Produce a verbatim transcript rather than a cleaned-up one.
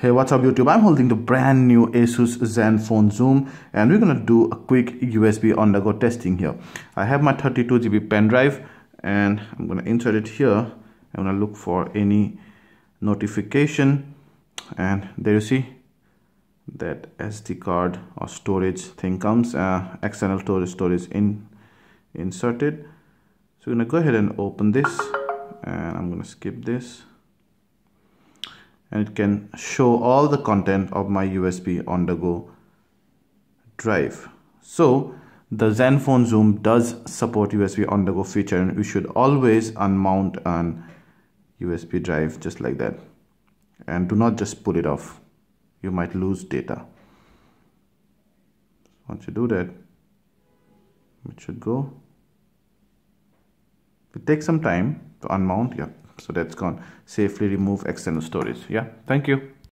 Hey, what's up YouTube? I'm holding the brand new Asus Zenfone Zoom and we're gonna do a quick U S B on the go testing here. I have my thirty-two G B pen drive and I'm gonna insert it here. I'm gonna look for any notification and there you see that S D card or storage thing comes, uh, external storage storage in inserted. So we're gonna go ahead and open this and I'm gonna skip this. And it can show all the content of my U S B on the go drive. So the Zenfone Zoom does support U S B on the go feature, and we should always unmount an U S B drive just like that, and do not just pull it off, you might lose data. Once you do that, it should go. It takes some time to unmount. Yeah. So that's gone. Safely remove external storage. Yeah. Thank you.